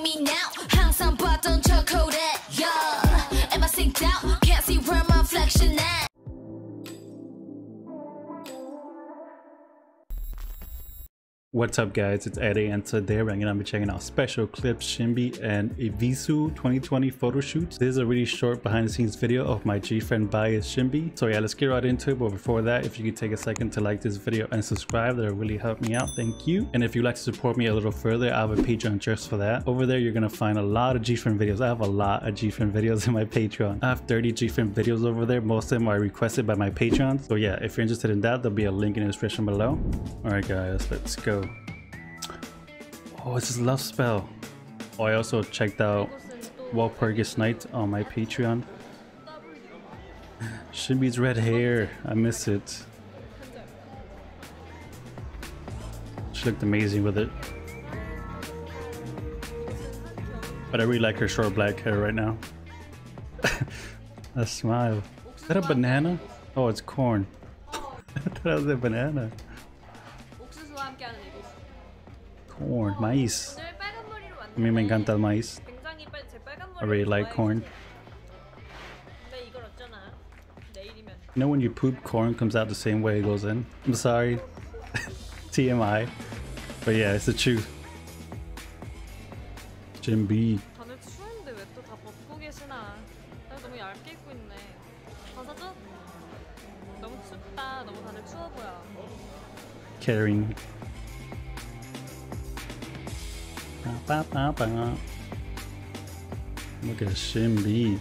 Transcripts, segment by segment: see me now. 항상 봤던 저 거울에, yeah. Am I synced out? Can't see where my reflection at. What's up guys, it's Eddie and today we're gonna be checking out special clips Shimbi and Evisu 2020 photo shoots. This is a really short behind the scenes video of my GFRIEND bias Shimbi. So yeah, let's get right into it, but before that, if you could take a second to like this video and subscribe, that really help me out, thank you. And if you'd like to support me a little further, I have a Patreon just for that. Over there you're gonna find a lot of GFRIEND videos. I have a lot of GFRIEND videos in my Patreon. I have 30 GFRIEND videos over there, most of them are requested by my Patreons. So yeah, if you're interested in that, there'll be a link in the description below. Alright guys, let's go. Oh, it's his love spell. Oh, I also checked out Walpurgis Night on my Patreon. Shimbi's red hair, I miss it. She looked amazing with it. But I really like her short black hair right now. A smile. Is that a banana? Oh, it's corn. I thought that was a banana. Corn, maïs. A mí me encanta el maíz. I really like corn. You know when you poop, corn comes out the same way it goes in? I'm sorry. TMI. But yeah, it's the truth. Shimbi. Caring. Look at Shimbi.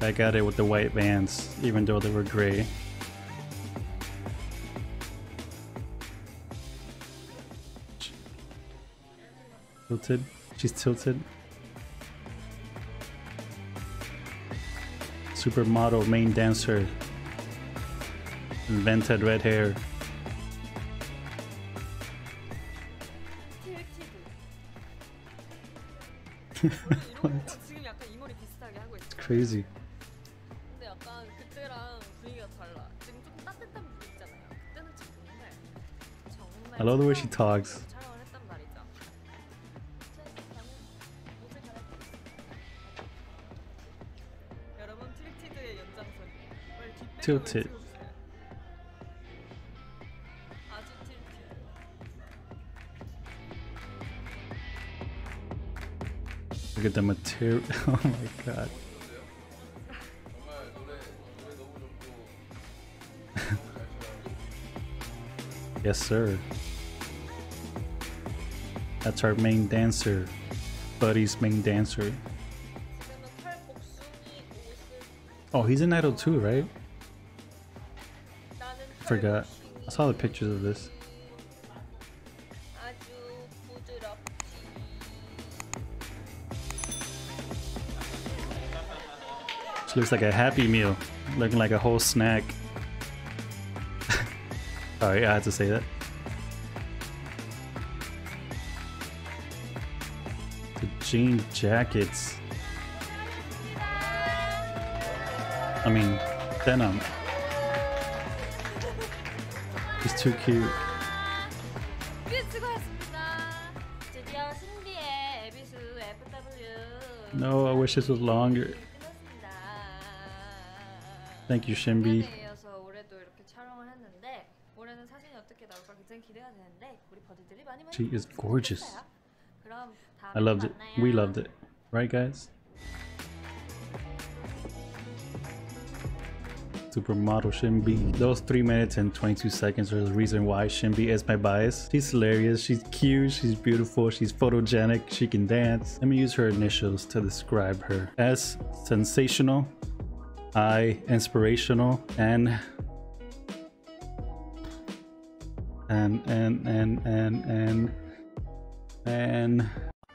I got it with the white bands, even though they were gray. Tilted. She's tilted. Supermodel main dancer. Invented red hair. What? It's crazy. I love the way she talks. Tilted. Look at the material. Oh my god. Yes, sir. That's our main dancer. Buddy's main dancer. Oh, he's an idol too, right? I forgot. I saw the pictures of this. Looks like a happy meal, looking like a whole snack. Sorry, I had to say that. The jean jackets. I mean, denim. He's too cute. No, I wish this was longer. Thank you, Shimbi. She is gorgeous. I loved it. We loved it. Right, guys? Supermodel Shimbi. Those 3 minutes and 22 seconds are the reason why Shimbi is my bias. She's hilarious, she's cute, she's beautiful, she's photogenic, she can dance. Let me use her initials to describe her. S, sensational. I, inspirational, and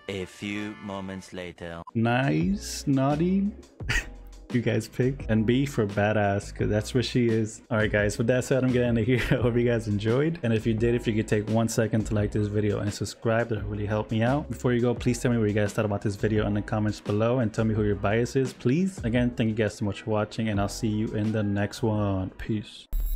a few moments later. Nice, naughty. You guys pick. And B for badass, because that's what she is. All right guys, with that said, I'm getting out of here. I hope you guys enjoyed, and if you did, if you could take 1 second to like this video and subscribe, that really helped me out. Before you go, please tell me what you guys thought about this video in the comments below, and tell me who your bias is, please. Again, thank you guys so much for watching, and I'll see you in the next one. Peace.